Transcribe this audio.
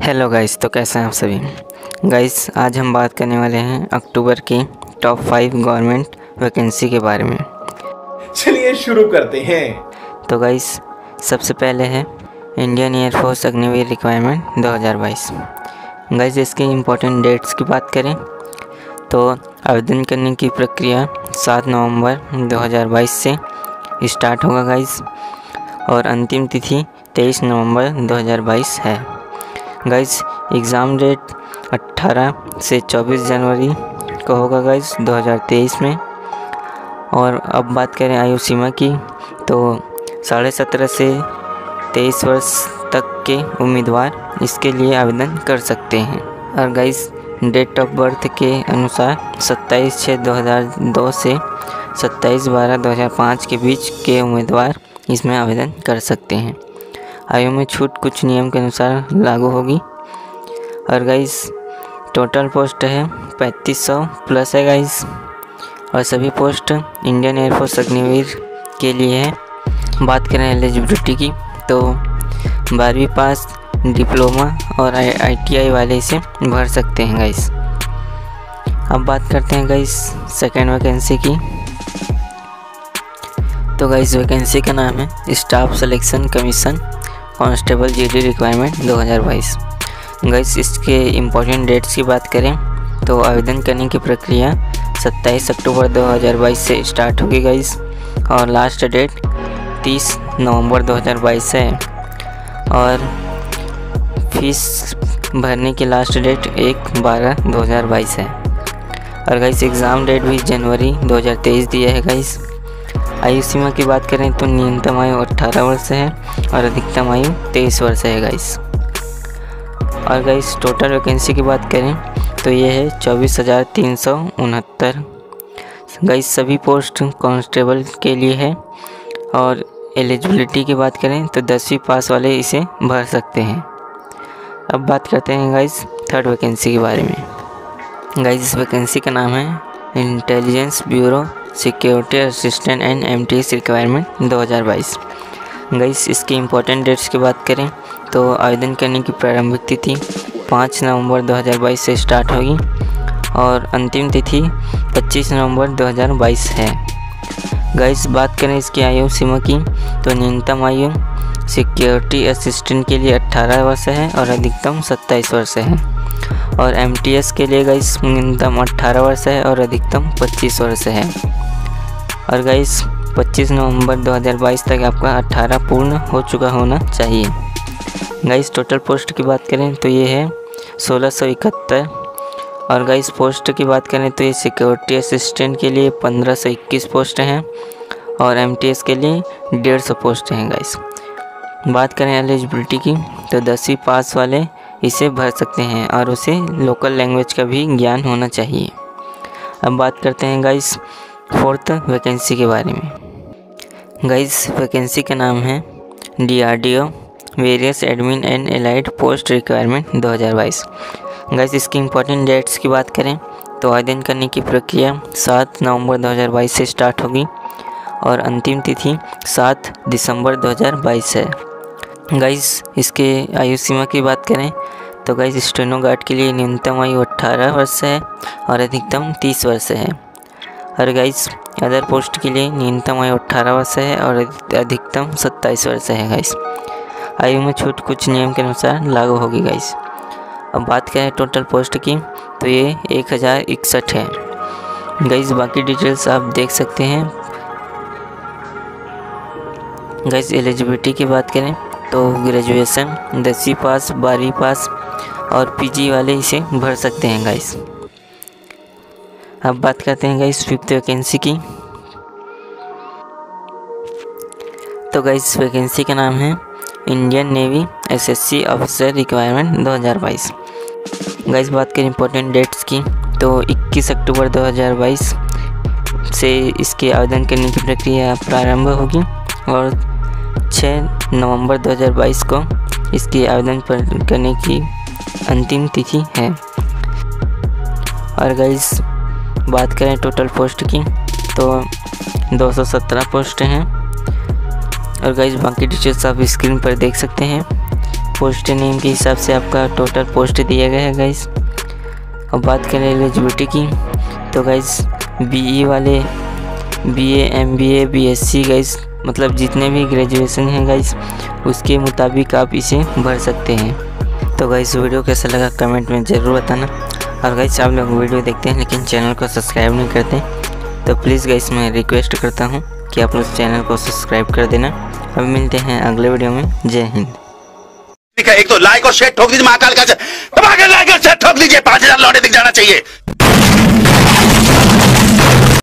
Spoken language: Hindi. हेलो गाइस, तो कैसे हैं आप सभी गाइस। आज हम बात करने वाले हैं अक्टूबर की टॉप 5 गवर्नमेंट वैकेंसी के बारे में। चलिए शुरू करते हैं। तो गाइस सबसे पहले है Indian air force Agniveer requirement 2022। Guys इसकी इम्पोर्टेंट डेट्स की बात करें तो आवेदन करने की प्रक्रिया 7 नवंबर 2022 से स्टार्ट होगा गाइस, और अंतिम तिथि 23 नवंबर 2022 है। गाइस एग्ज़ाम डेट 18 से 24 जनवरी को होगा गाइस 2023 में। और अब बात करें आयु सीमा की, तो 17.5 से 23 वर्ष तक के उम्मीदवार इसके लिए आवेदन कर सकते हैं। और गाइस डेट ऑफ बर्थ के अनुसार 27/6/2002 से 27/12/2005 के बीच के उम्मीदवार इसमें आवेदन कर सकते हैं। आयु में छूट कुछ नियम के अनुसार लागू होगी। और गाइस टोटल पोस्ट है 3500 प्लस है गाइस, और सभी पोस्ट इंडियन एयरफोर्स अग्निवीर के लिए है। बात करें एलिजिबिलिटी की, तो 12वीं पास, डिप्लोमा और ITI वाले इसे भर सकते हैं गाइस। अब बात करते हैं गाइस सेकेंड वैकेंसी की। तो गाइस वैकेंसी का नाम है staff selection commission constable GD requirement 2022। Guys इसके इम्पोर्टेंट डेट्स की बात करें तो आवेदन करने की प्रक्रिया 27 अक्टूबर 2022 से स्टार्ट होगी गाइस, और लास्ट डेट 30 नवंबर 2022 है। और फीस भरने की लास्ट डेट 1/12/2022 है। और गाइस एग्ज़ाम डेट भी जनवरी 2023 दिया है गाइस। आयु सीमा की बात करें तो न्यूनतम आयु 18 वर्ष है और अधिकतम आयु 23 वर्ष है गाइस। और गाइस टोटल वैकेंसी की बात करें तो ये है 24,369। गाइस सभी पोस्ट कांस्टेबल के लिए है। और एलिजिबिलिटी की बात करें तो 10वीं पास वाले इसे भर सकते हैं। अब बात करते हैं गाइस थर्ड वैकेंसी के बारे में। गाइस इस वैकेंसी का नाम है intelligence bureau security assistant and MTS requirement 2022। Guys इसकी इम्पोर्टेंट डेट्स की बात करें तो आवेदन करने की प्रारंभिक तिथि 5 नवंबर 2022 से स्टार्ट होगी, और अंतिम तिथि 25 नवंबर 2022 है। गाइस बात करें इसकी आयु सीमा की, तो न्यूनतम आयु सिक्योरिटी असिस्टेंट के लिए 18 वर्ष है और अधिकतम 27 वर्ष है। और MTS के लिए गाइस न्यूनतम 18 वर्ष है और अधिकतम 25 वर्ष है। और गाइस 25 नवंबर 2022 तक आपका 18 पूर्ण हो चुका होना चाहिए। गाइस टोटल पोस्ट की बात करें तो ये है 1671। और गाइस पोस्ट की बात करें तो ये सिक्योरिटी असिस्टेंट के लिए 1521 पोस्ट हैं, और MTS के लिए 150 पोस्ट हैं गाइस। बात करें एलिजिबिलिटी की तो 10वीं पास वाले इसे भर सकते हैं, और उसे लोकल लैंग्वेज का भी ज्ञान होना चाहिए। अब बात करते हैं गाइस फोर्थ वैकेंसी के बारे में। गाइस वैकेंसी का नाम है DRDO various admin and allied post requirement 2022। Guys इसकी इम्पोर्टेंट डेट्स की बात करें तो आवेदन करने की प्रक्रिया 7 नवंबर 2022 से स्टार्ट होगी, और अंतिम तिथि 7 दिसंबर 2022 है। गाइस इसके आयु सीमा की बात करें तो गाइस स्टेनो गार्ड के लिए न्यूनतम आयु 18 वर्ष है और अधिकतम 30 वर्ष है। और गाइस अदर पोस्ट के लिए न्यूनतम आयु 18 वर्ष है और अधिकतम 27 वर्ष है गाइस। आयु में छूट कुछ नियम के अनुसार लागू होगी गाइस। अब बात करें टोटल पोस्ट की तो ये 1061 है गाइस। बाकी डिटेल्स आप देख सकते हैं। गाइस एलिजिबिलिटी की बात करें तो ग्रेजुएशन, 10वीं पास, 12वीं पास और PG वाले इसे भर सकते हैं गाइस। अब बात करते हैं गाइस फिफ्थ वैकेंसी की। तो गाइस वैकेंसी का नाम है Indian Navy SSC officer requirement 2022। Guys बात करें इम्पोर्टेंट डेट्स की तो 21 अक्टूबर 2022 से इसके आवेदन करने की प्रक्रिया प्रारंभ होगी, और 6 नवंबर 2022 को इसकी आवेदन पर करने की अंतिम तिथि है। और गाइस बात करें टोटल पोस्ट की तो 217 पोस्ट हैं। और गाइस बाकी डिटेल्स आप स्क्रीन पर देख सकते हैं। पोस्ट नेम के हिसाब से आपका टोटल पोस्ट दिया गया है गाइस। और बात करें एलिजिबिलिटी की तो गाइस बीई वाले बीए एमबीए बीएससी गाइस मतलब जितने भी ग्रेजुएशन है गाइस उसके मुताबिक आप इसे भर सकते हैं। तो गाइस वीडियो कैसा लगा कमेंट में ज़रूर बताना। और गाइस आप लोग वीडियो देखते हैं लेकिन चैनल को सब्सक्राइब नहीं करते तो प्लीज़ गाइस मैं रिक्वेस्ट करता हूँ कि आप लोग चैनल को सब्सक्राइब कर देना। अब मिलते हैं अगले वीडियो में, जय हिंद। एक तो लाइक और शेयर ठोक दीजिए, महाकाल का दबा के लाइक और शेयर ठोक दीजिए, 5000 लौटे दिख जाना चाहिए।